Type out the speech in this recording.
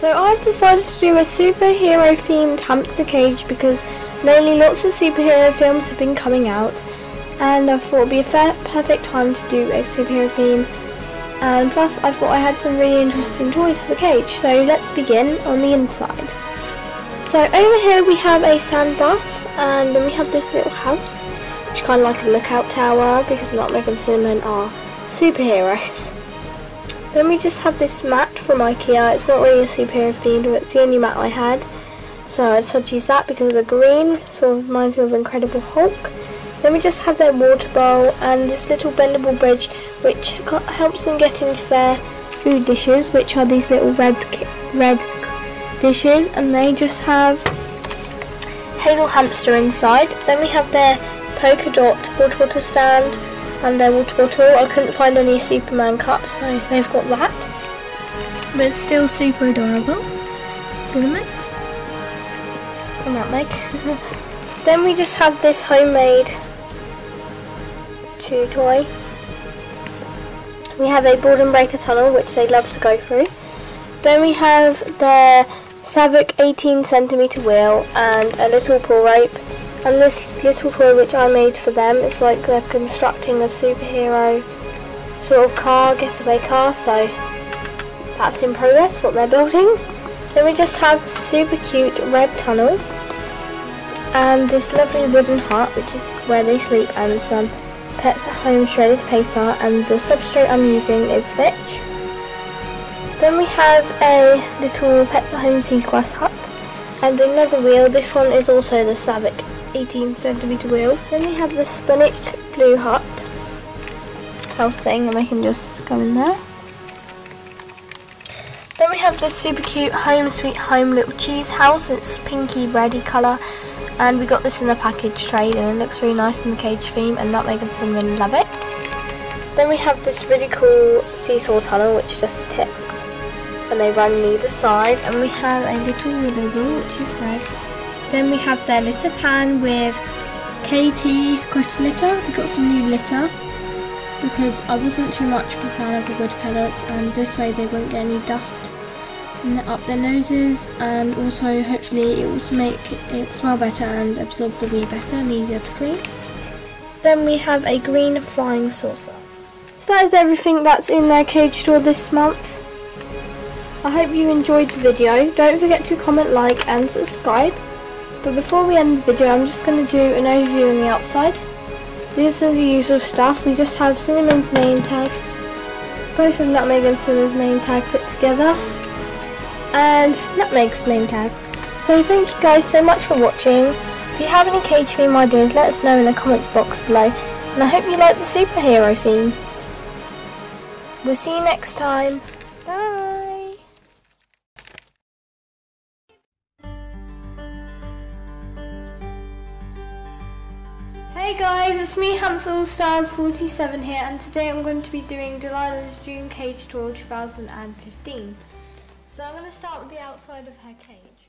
So I've decided to do a superhero themed hamster cage because lately lots of superhero films have been coming out, and I thought it would be a perfect time to do a superhero theme, and plus I thought I had some really interesting toys for the cage. So let's begin on the inside. So over here we have a sand bath, and then we have this little house, which is kind of like a lookout tower because Nutmeg and Cinnamon are superheroes. Then we just have this mat from IKEA. It's not really a superhero themed, but it's the only mat I had, so I decided to use that because of the green, sort of reminds me of Incredible Hulk. Then we just have their water bowl and this little bendable bridge which helps them get into their food dishes, which are these little red dishes, and they just have Hazel Hamster inside. Then we have their polka dot water bottle stand and their water bottle. I couldn't find any Superman cups, so they've got that, but it's still super adorable. Cinnamon. And that makes. Then we just have this homemade chew toy. We have a boredom breaker tunnel, which they love to go through. Then we have their Savic 18cm wheel and a little pull rope, and this little toy which I made for them. It's like they're constructing a superhero sort of car, getaway car, so that's in progress what they're building. Then we just have super cute red tunnel and this lovely wooden hut, which is where they sleep, and some pets at home shredded paper, and the substrate I'm using is Fitch. Then we have a little pets at home seagrass hut and another wheel. This one is also the Savic 18cm wheel. Then we have the Spunic blue hut house thing, and they can just go in there. Then we have this super cute home sweet home little cheese house. It's pinky reddy colour, and we got this in a package trade, and it looks really nice in the cage theme, and Nutmeg and Cinnamon love it. Then we have this really cool seesaw tunnel which just tips and they run either side, and we have a little willow wheel which is red. Then we have their litter pan with KT gritty litter. We got some new litter because I wasn't too much of a fan of the wood pellets, and this way they won't get any dust up their noses, and also hopefully it will make it smell better and absorb the wee better and easier to clean. Then we have a green flying saucer. So that is everything that's in their cage store this month. I hope you enjoyed the video. Don't forget to comment, like and subscribe. But before we end the video, I'm just going to do an overview on the outside. These are the usual stuff. We just have Cinnamon's name tag, both of Nutmeg and Cinnamon's name tag put together, and Nutmeg's name tag. So thank you guys so much for watching. If you have any cage theme ideas, let us know in the comments box below, and I hope you like the superhero theme. We'll see you next time. Bye! Hey guys, it's me Hansel, Stars 47 here, and today I'm going to be doing Delilah's June Cage Tour 2015. So I'm going to start with the outside of her cage.